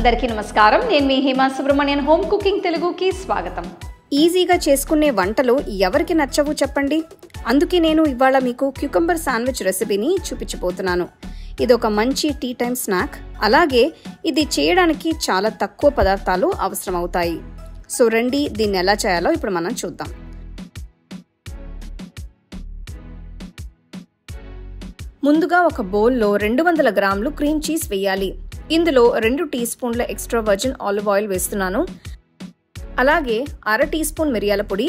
అందరికీ నమస్కారం, నేను మీ హేమ సుబ్రమణ్యన్, హోమ్ కుకింగ్ తెలుగుకి స్వాగతం. ఈజీగా చేసుకునే వంటలు ఎవరికి నచ్చవు చెప్పండి? అందుకే నేను ఇవాళ మీకు క్యూకంబర్ శాండ్విచ్ రెసిపీని చూపించబోతున్నాను. ఇది ఒక మంచి టీ టైం స్నాక్. అలాగే ఇది చేయడానికి చాలా తక్కువ పదార్థాలు అవసరం అవుతాయి. సో రండి, దీన్ని ఎలా చేయాలో ఇప్పుడు మనం చూద్దాం. ముందుగా ఒక బౌల్లో 200 గ్రాములు క్రీమ్ చీజ్ వేయాలి. ఇందులో 2 టీ స్పూన్ల ఎక్స్ట్రా వర్జిన్ ఆలివ్ ఆయిల్ వేస్తున్నాను. అలాగే 1/2 టీ స్పూన్ మిరియాల పొడి,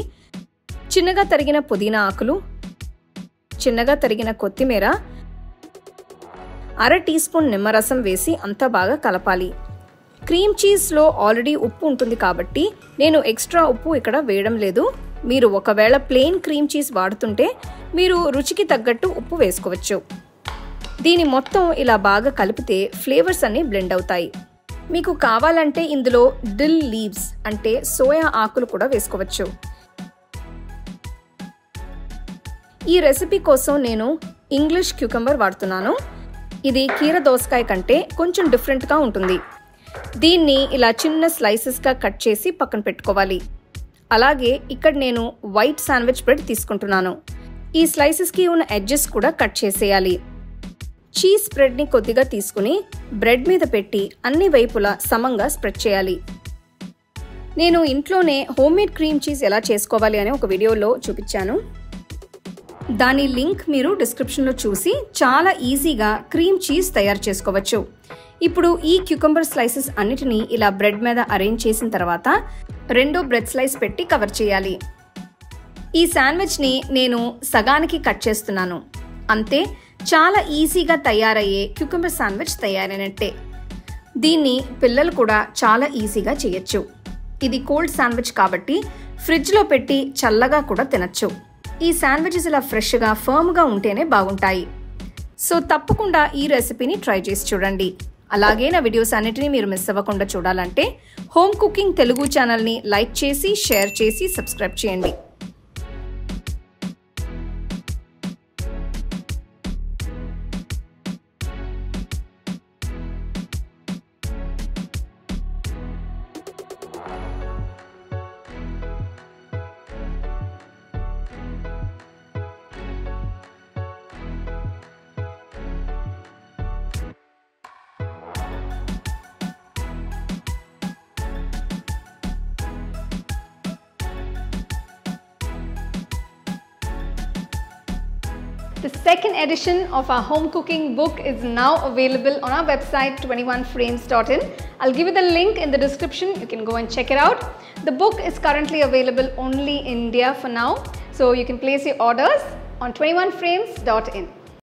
చిన్నగా తరిగిన పుదీనా ఆకులు, చిన్నగా తరిగిన కొత్తిమీర, 1/2 టీ స్పూన్ నిమ్మరసం వేసి అంతా బాగా కలపాలి. క్రీమ్ చీజ్లో ఆల్రెడీ ఉప్పు ఉంటుంది కాబట్టి నేను ఎక్స్ట్రా ఉప్పు ఇక్కడ వేయడం లేదు. మీరు ఒకవేళ ప్లెయిన్ క్రీమ్ చీజ్ వాడుతుంటే మీరు రుచికి తగ్గట్టు ఉప్పు వేసుకోవచ్చు. దీని మొత్తం ఇలా బాగా కలిపితే ఫ్లేవర్స్ అన్నీ బ్లెండ్ అవుతాయి. మీకు కావాలంటే ఇందులో డిల్ లీవ్స్ అంటే సోయా ఆకులు కూడా వేసుకోవచ్చు. ఈ రెసిపీ కోసం నేను ఇంగ్లీష్ క్యూకంబర్ వాడుతున్నాను. ఇది కీర దోసకాయ కంటే కొంచెం డిఫరెంట్గా ఉంటుంది. దీన్ని ఇలా చిన్న స్లైసెస్గా కట్ చేసి పక్కన పెట్టుకోవాలి. అలాగే ఇక్కడ నేను వైట్ శాండ్విచ్ బ్రెడ్ తీసుకుంటున్నాను. ఈ స్లైసెస్కి ఉన్న ఎడ్జెస్ కూడా కట్ చేసేయాలి. చీజ్ స్ప్రెడ్ని కొద్దిగా తీసుకుని బ్రెడ్ మీద పెట్టి అన్ని వైపులా సమంగా స్ప్రెడ్ చేయాలి. నేను ఇంట్లోనే హోమ్మేడ్ క్రీమ్ చీజ్ ఎలా చేసుకోవాలి అనే ఒక వీడియోలో చూపించాను. దాని లింక్ మీరు డిస్క్రిప్షన్లో చూసి చాలా ఈజీగా క్రీమ్ చీజ్ తయారు చేసుకోవచ్చు. ఇప్పుడు ఈ క్యూకంబర్ స్లైసెస్ అన్నిటినీ ఇలా బ్రెడ్ మీద అరేంజ్ చేసిన తర్వాత 2 బ్రెడ్ స్లైస్ పెట్టి కవర్ చేయాలి. ఈ శాండ్విచ్ని నేను సగానికి కట్ చేస్తున్నాను. అంతే, చాలా ఈజీగా తయారయ్యే క్యూకంబర్ శాండ్విచ్ తయారైనట్టే. దీన్ని పిల్లలు కూడా చాలా ఈజీగా చేయొచ్చు. ఇది కోల్డ్ శాండ్విచ్ కాబట్టి ఫ్రిడ్జ్లో పెట్టి చల్లగా కూడా తినచ్చు. ఈ శాండ్విచెస్ ఇలా ఫ్రెష్గా ఫర్మ్గా ఉంటేనే బాగుంటాయి. సో తప్పకుండా ఈ రెసిపీని ట్రై చేసి చూడండి. అలాగే నా వీడియోస్ అన్నిటినీ మీరు మిస్ అవ్వకుండా చూడాలంటే హోమ్ కుకింగ్ తెలుగు ఛానల్ని లైక్ చేసి, షేర్ చేసి, సబ్స్క్రైబ్ చేయండి. The second edition of our home cooking book is now available on our website 21frames.in. I'll give you the link in the description. You can go and check it out. The book is currently available only in India for now. So you can place your orders on 21frames.in.